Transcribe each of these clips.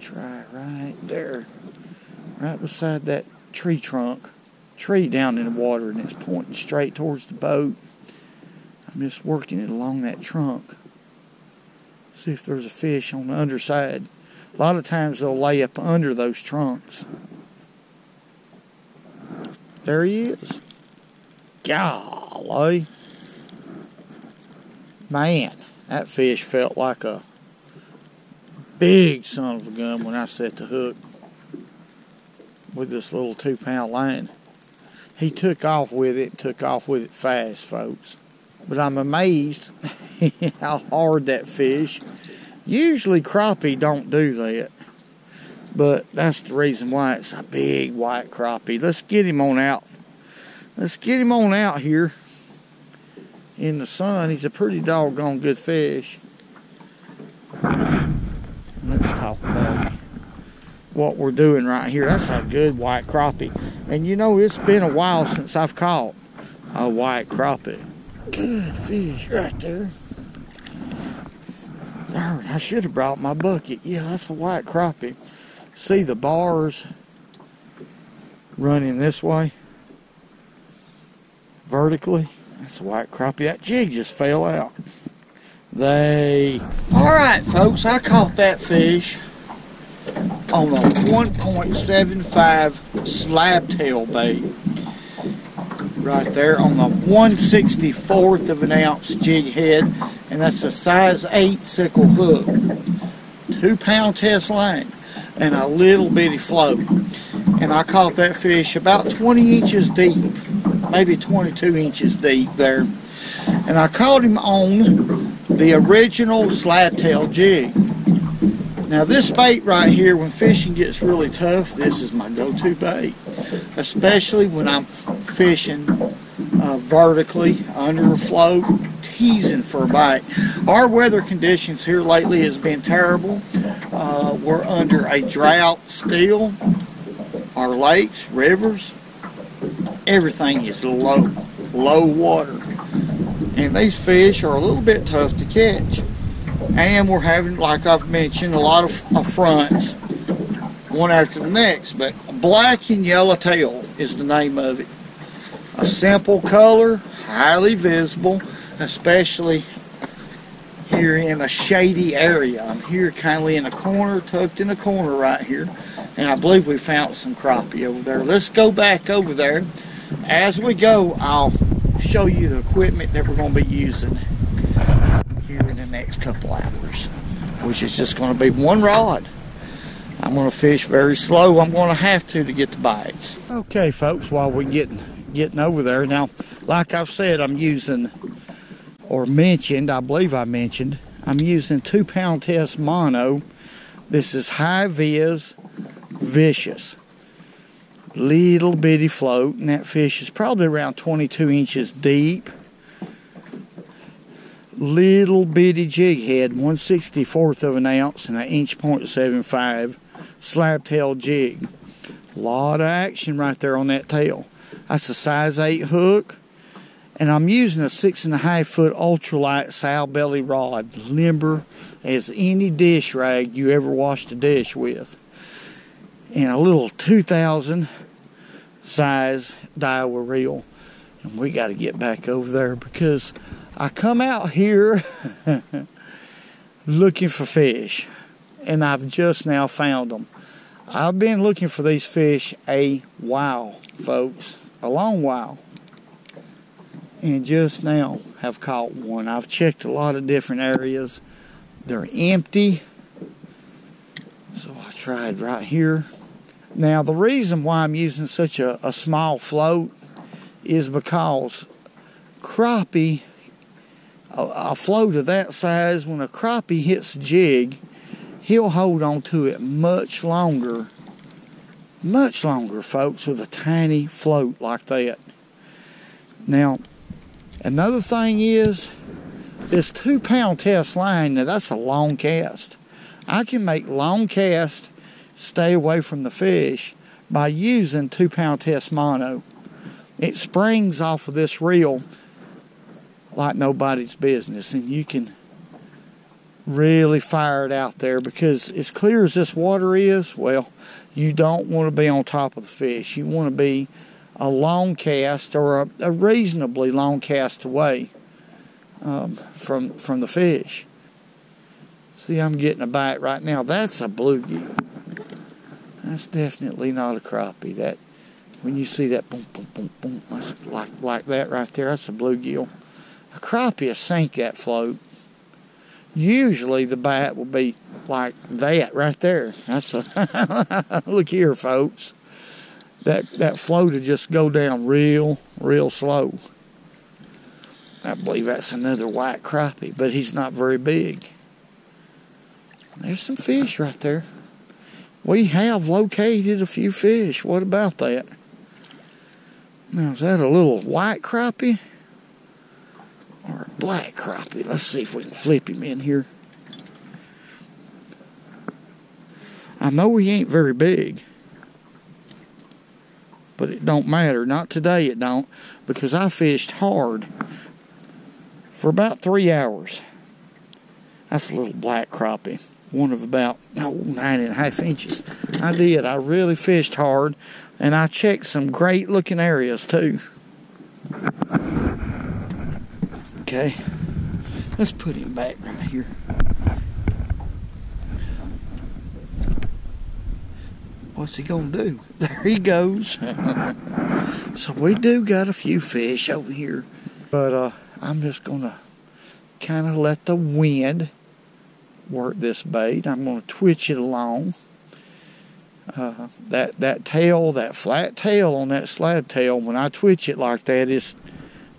try right there, right beside that tree trunk. Tree down in the water, and it's pointing straight towards the boat. I'm just working it along that trunk. See if there's a fish on the underside. A lot of times they'll lay up under those trunks. There he is. Golly. Man, that fish felt like a big son of a gun when I set the hook with this little 2-pound line. He took off with it fast, folks. But I'm amazed how hard that fish. Usually crappie don't do that, but that's the reason why it's a big white crappie. Let's get him on out. Let's get him on out here in the sun. He's a pretty doggone good fish. Let's talk about what we're doing right here. That's a good white crappie. And you know, it's been a while since I've caught a white crappie. Good fish right there. Darn, I should have brought my bucket. Yeah, that's a white crappie. See the bars running this way vertically? That's a white crappie. That jig just fell out. Alright folks, I caught that fish on a 1.75 slab tail bait. Right there on the 1/64 of an ounce jig head, and that's a size 8 sickle hook, 2-pound test line, and a little bitty float. And I caught that fish about 20 inches deep, maybe 22 inches deep there. And I caught him on the original slab tail jig. Now this bait right here, when fishing gets really tough, this is my go-to bait, especially when I'm fishing vertically under a float, teasing for a bite. Our weather conditions here lately has been terrible. We're under a drought still. Our lakes, rivers, everything is low water, and these fish are a little bit tough to catch. And we're having, like I've mentioned, a lot of affronts, one after the next. But black and yellow tail is the name of it. A simple color, highly visible, especially here in a shady area. I'm here kind of in a corner, tucked in a corner right here. And I believe we found some crappie over there. Let's go back over there. As we go, I'll show you the equipment that we're going to be using here in the next couple hours, which is just going to be one rod. I'm going to fish very slow. I'm going to have to get the bites. Okay, folks, while we're getting over there. Now, like I've said, I'm using, or mentioned, I believe I mentioned, I'm using 2-pound test mono. This is high vis, vicious, little bitty float, and that fish is probably around 22 inches deep. Little bitty jig head, 1/64 of an ounce and an 1.75 inch slab tail jig. A lot of action right there on that tail. That's a size 8 hook, and I'm using a 6.5 foot ultralight sow belly rod, limber as any dish rag you ever washed a dish with, and a little 2000 size Daiwa reel. And we got to get back over there because I come out here looking for fish, and I've just now found them. I've been looking for these fish a while, folks, a long while, and just now have caught one. I've checked a lot of different areas. They're empty, so I tried right here. Now the reason why I'm using such a small float is because crappie, a float of that size, when a crappie hits the jig, he'll hold on to it much longer, folks, with a tiny float like that. Now, another thing is this 2-pound test line. Now, that's a long cast. I can make long casts stay away from the fish by using 2-pound test mono. It springs off of this reel like nobody's business, and you can really fired out there, because as clear as this water is, well, you don't want to be on top of the fish. You want to be a long cast, or a reasonably long cast away from the fish. See, I'm getting a bite right now. That's a bluegill. That's definitely not a crappie. That, when you see that boom, boom, boom, boom, like that right there, that's a bluegill. A crappie will sink that float. Usually the bite will be like that right there. That's a look here, folks. That float will just go down real slow. I believe that's another white crappie, but he's not very big. There's some fish right there. We have located a few fish. What about that? Now, is that a little white crappie or a black crappie? Let's see if we can flip him in here. I know he ain't very big, but it don't matter. Not today it don't, because I fished hard for about 3 hours. That's a little black crappie. One of about 9.5 inches. I did. I really fished hard, and I checked some great looking areas too. Okay, let's put him back right here. What's he gonna do? There he goes. So we do got a few fish over here, but I'm just gonna kind of let the wind work this bait. I'm going to twitch it along. That tail, that flat tail on that slab tail, when I twitch it like that, it's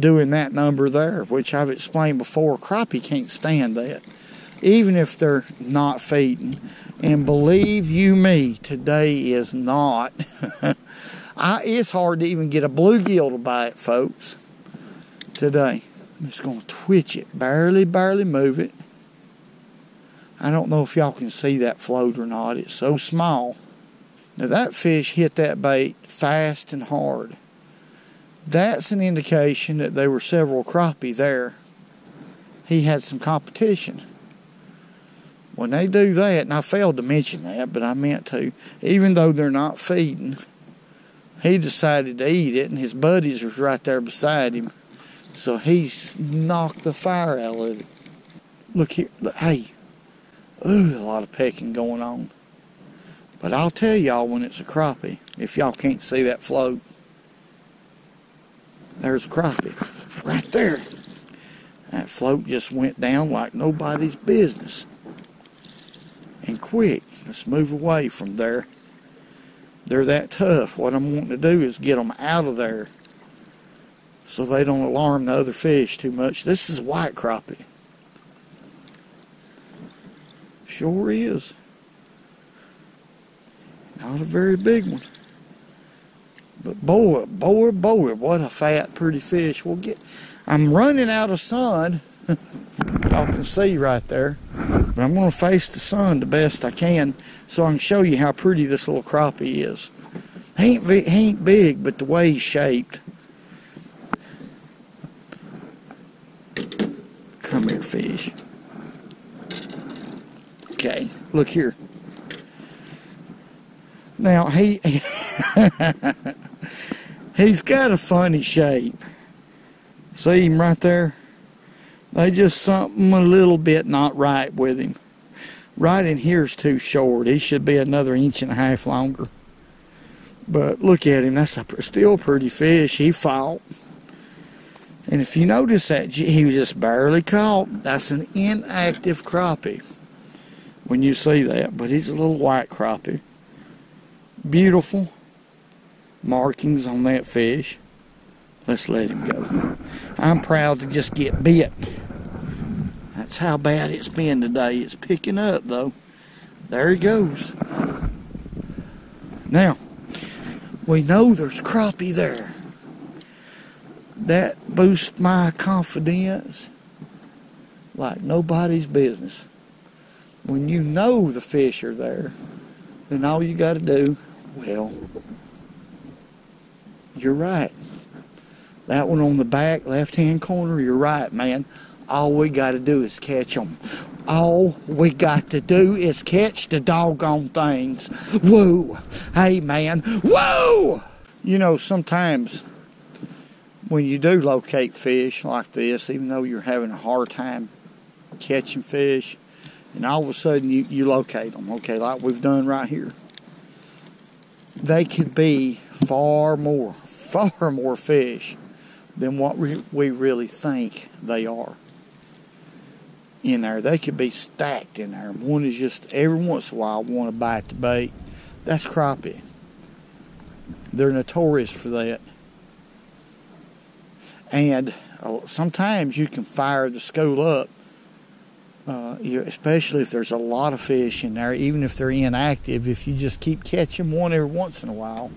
doing that number there, which I've explained before. Crappie can't stand that, even if they're not feeding. And believe you me, today is not. It's hard to even get a bluegill to bite, folks, today. I'm just going to twitch it, barely move it. I don't know if y'all can see that float or not. It's so small. Now, that fish hit that bait fast and hard. That's an indication that there were several crappie there. He had some competition. When they do that, and I failed to mention that, but I meant to, even though they're not feeding, he decided to eat it, and his buddies was right there beside him. So he knocked the fire out of it. Look here. Look, hey. Ooh, a lot of pecking going on. But I'll tell y'all when it's a crappie, if y'all can't see that float. There's a crappie. Right there. That float just went down like nobody's business. And quick, let's move away from there. They're that tough. What I'm wanting to do is get them out of there so they don't alarm the other fish too much. This is a white crappie. Sure is. Not a very big one, but boy, what a fat, pretty fish. We'll get. I'm running out of sun. Y'all can see right there, but I'm going to face the sun the best I can, so I can show you how pretty this little crappie is. He ain't big, but the way he's shaped. Come here, fish. Okay, look here. Now he's got a funny shape. See him right there? They just something a little bit not right with him. Right in here's too short. He should be another 1.5 inches longer. But look at him. That's a still pretty fish. He fought. And if you notice that he was just barely caught, that's an inactive crappie. When you see that, but he's a little white crappie. Beautiful markings on that fish. Let's let him go. I'm proud to just get bit. That's how bad it's been today. It's picking up though. There he goes. Now, we know there's crappie there. That boosts my confidence like nobody's business. When you know the fish are there, then all you got to do, well, you're right. That one on the back left-hand corner, you're right, man. All we got to do is catch them. All we got to do is catch the doggone things. Woo! Hey, man. Woo! You know, sometimes when you do locate fish like this, even though you're having a hard time catching fish, and all of a sudden you locate them, okay, like we've done right here. They could be far more fish than what we really think they are in there. They could be stacked in there. One is just every once in a while want to bite the bait. That's crappie. They're notorious for that. And sometimes you can fire the school up, especially if there's a lot of fish in there, even if they're inactive. If you just keep catching one every once in a while,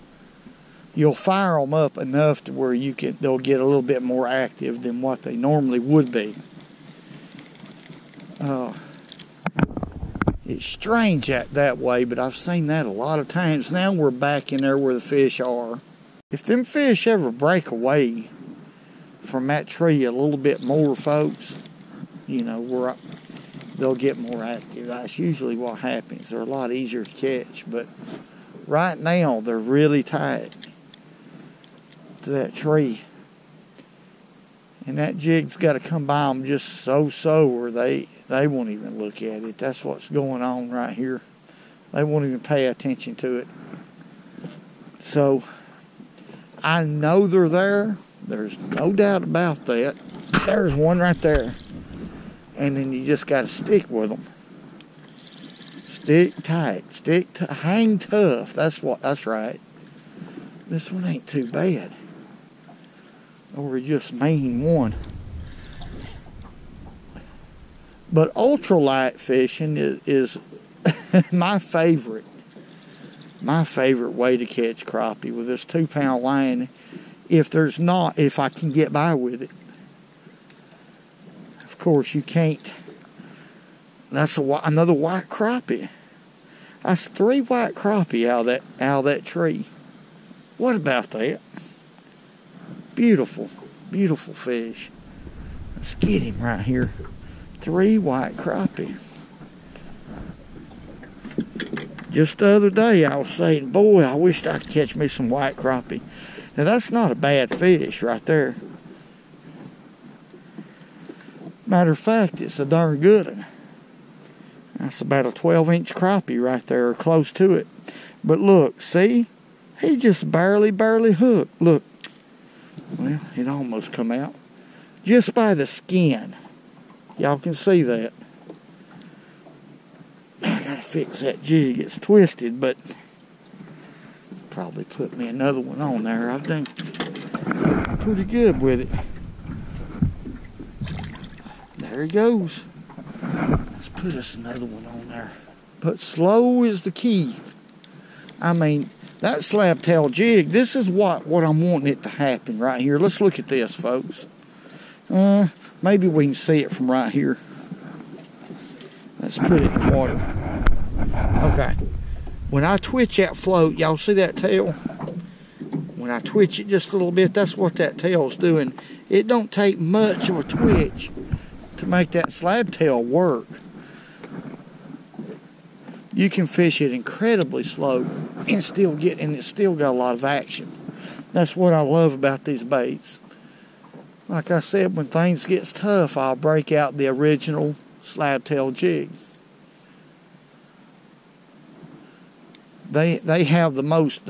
you'll fire them up enough to where they'll get a little bit more active than what they normally would be. It's strange that way, but I've seen that a lot of times. Now we're back in there where the fish are. If them fish ever break away from that tree a little bit more, folks, you know, they'll get more active. That's usually what happens. They're a lot easier to catch, but right now they're really tight to that tree. And that jig's got to come by them just so, or they won't even look at it. That's what's going on right here. They won't even pay attention to it. So, I know they're there. There's no doubt about that. There's one right there. And then you just got to stick with them. Stick tight. Hang tough. That's right. This one ain't too bad. Or just mean one. But ultralight fishing is my favorite way to catch crappie with this 2-pound line, if I can get by with it. Of course you can't. That's another white crappie. That's 3 white crappie out of that tree. What about that? Beautiful, beautiful fish. Let's get him right here. 3 white crappie. Just the other day I was saying, boy, I wished I could catch me some white crappie. Now that's not a bad fish right there. Matter of fact, it's a darn good one. That's about a 12-inch crappie right there, or close to it. But look, see? He just barely hooked. Look. Well, it almost come out. Just by the skin. Y'all can see that. I gotta fix that jig. It's twisted, but probably put me another one on there. I've done pretty good with it. There he goes. Let's put us another one on there. But slow is the key. I mean, that slab tail jig, this is what I'm wanting it to happen right here. Let's look at this, folks. Maybe we can see it from right here. Let's put it in the water. Okay. When I twitch that float, y'all see that tail? When I twitch it just a little bit, that's what that tail's doing. It don't take much of a twitch to make that slab tail work. You can fish it incredibly slow and it's still got a lot of action. That's what I love about these baits. Like I said, when things gets tough, I'll break out the original slab tail jig. They have the most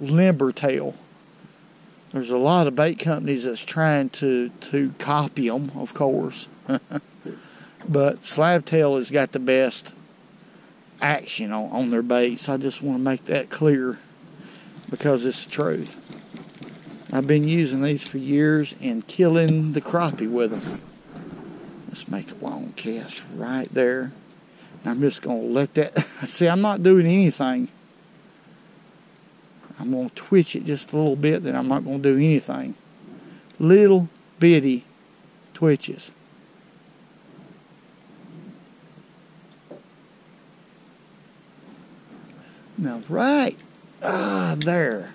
limber tail. There's a lot of bait companies that's trying to copy them, of course. But slab tail has got the best action on their baits. I just want to make that clear because it's the truth. I've been using these for years and killing the crappie with them. Let's make a long cast right there. And I'm just going to let that... See, I'm not doing anything. I'm going to twitch it just a little bit, then I'm not going to do anything. Little bitty twitches. Now right there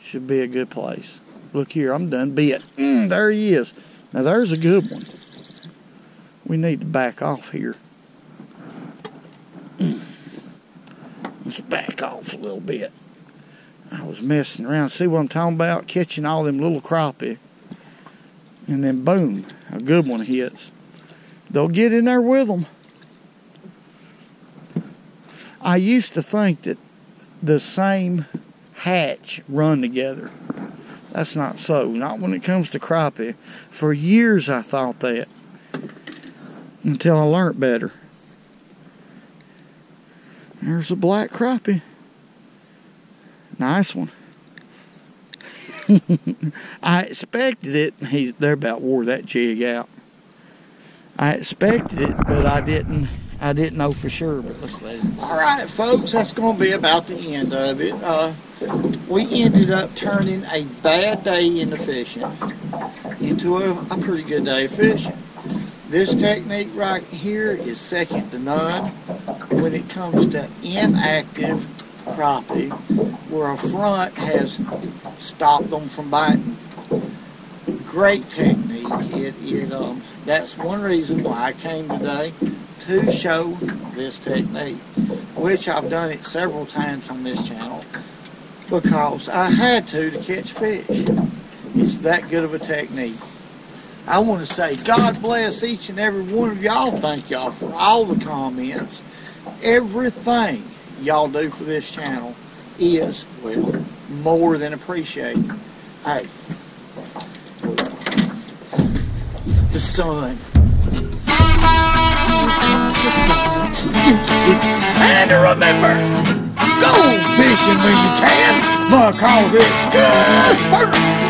should be a good place. Look here, I'm done bit. There he is. Now there's a good one. We need to back off here. Let's back off a little bit. I was messing around. See what I'm talking about? Catching all them little crappie. And then boom, a good one hits. They'll get in there with them. I used to think that the same hatch run together. That's not so. Not when it comes to crappie. For years I thought that. Until I learned better. There's a black crappie. Nice one. I expected it. They about wore that jig out. I expected it, but I didn't know for sure. But let's let it. All right, folks, that's going to be about the end of it. We ended up turning a bad day in the fishing into a pretty good day of fishing. This technique right here is second to none when it comes to inactive crappie, where a front has stopped them from biting. Great technique. That's one reason why I came today, to show this technique, which I've done it several times on this channel because I had to catch fish. It's that good of a technique. I want to say God bless each and every one of y'all. Thank y'all for all the comments. Everything y'all do for this channel is, well, more than appreciated. Hey, the sun. And remember, go fishing when you can, because it's good for you.